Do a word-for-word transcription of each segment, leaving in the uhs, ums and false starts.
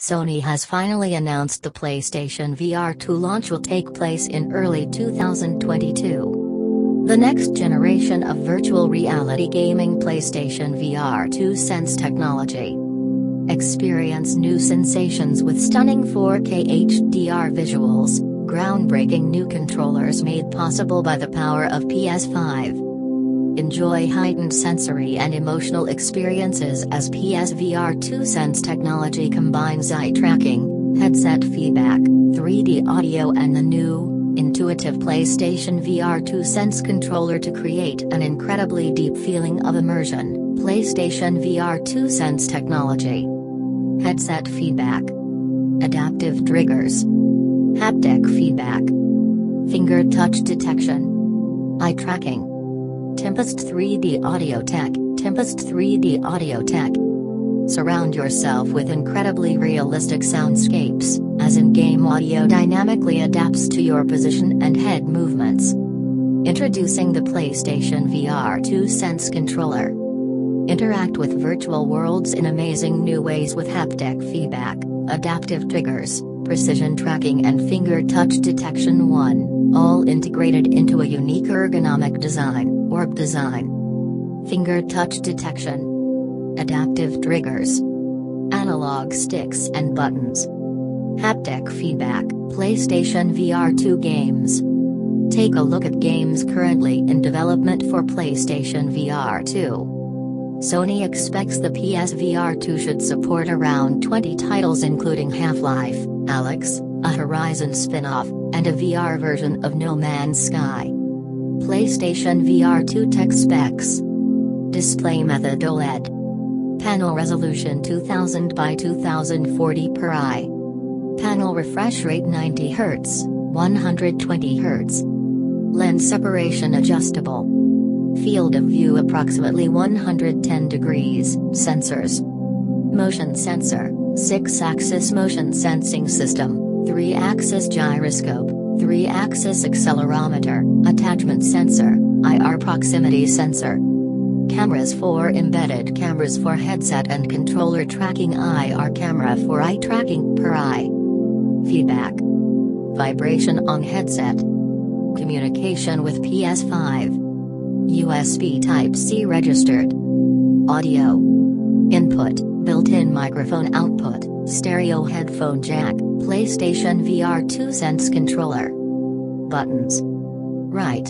Sony has finally announced the PlayStation V R two launch will take place in early two thousand twenty-two. The next generation of virtual reality gaming PlayStation V R two Sense technology. Experience new sensations with stunning four K H D R visuals, groundbreaking new controllers made possible by the power of P S five. Enjoy heightened sensory and emotional experiences as P S V R two Sense technology combines eye tracking, headset feedback, three D audio and the new, intuitive PlayStation V R two Sense controller to create an incredibly deep feeling of immersion. PlayStation V R two Sense technology. Headset feedback. Adaptive triggers. Haptic feedback. Finger touch detection. Eye tracking. Tempest three D Audio Tech. Tempest three D Audio Tech. Surround yourself with incredibly realistic soundscapes, as in-game audio dynamically adapts to your position and head movements. Introducing the PlayStation V R two Sense controller. Interact with virtual worlds in amazing new ways with haptic feedback, adaptive triggers, precision tracking and finger touch detection. One, all integrated into a unique ergonomic design, orb design. Finger touch detection. Adaptive triggers. Analog sticks and buttons. Haptic feedback. PlayStation V R two games. Take a look at games currently in development for PlayStation V R two. Sony expects the P S V R two should support around twenty titles including Half-Life, Alyx, a Horizon spin-off, and a V R version of No Man's Sky. PlayStation V R two tech specs. Display method OLED. Panel resolution two thousand by two thousand forty per eye. Panel refresh rate ninety hertz, one hundred twenty hertz. Lens separation adjustable. Field of view approximately one hundred ten degrees. Sensors. Motion sensor, six axis motion sensing system, three axis gyroscope, three axis accelerometer, attachment sensor, I R proximity sensor. Cameras for embedded cameras for headset and controller tracking, I R camera for eye tracking per eye. Feedback. Vibration on headset. Communication with P S five. U S B Type-C registered. Audio. Input, built-in microphone output, stereo headphone jack, PlayStation V R two Sense controller. Buttons. Right.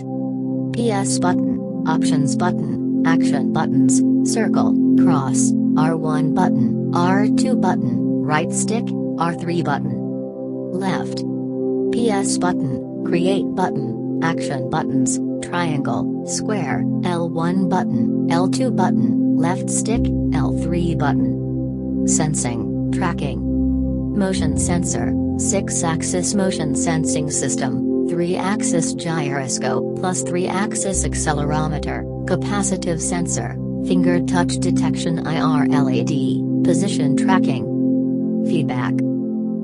P S button, options button, action buttons, circle, cross, R one button, R two button, right stick, R three button. Left. P S button, create button, action buttons, triangle, square, L one button, L two button, left stick, L three button. Sensing, tracking. Motion sensor, six axis motion sensing system, three axis gyroscope plus three axis accelerometer, capacitive sensor, finger touch detection, I R L E D, position tracking. Feedback.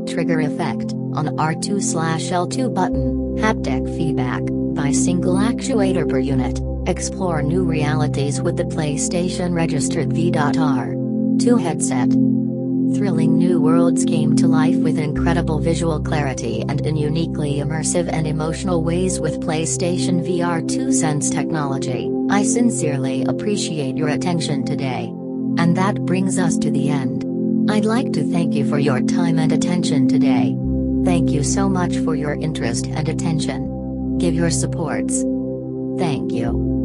Trigger effect, on R two slash L two button, haptic feedback. By single actuator per unit, explore new realities with the PlayStation registered V R two headset. Thrilling new worlds came to life with incredible visual clarity and in uniquely immersive and emotional ways with PlayStation V R two Sense technology. I sincerely appreciate your attention today. And that brings us to the end. I'd like to thank you for your time and attention today. Thank you so much for your interest and attention. Give your supports. Thank you.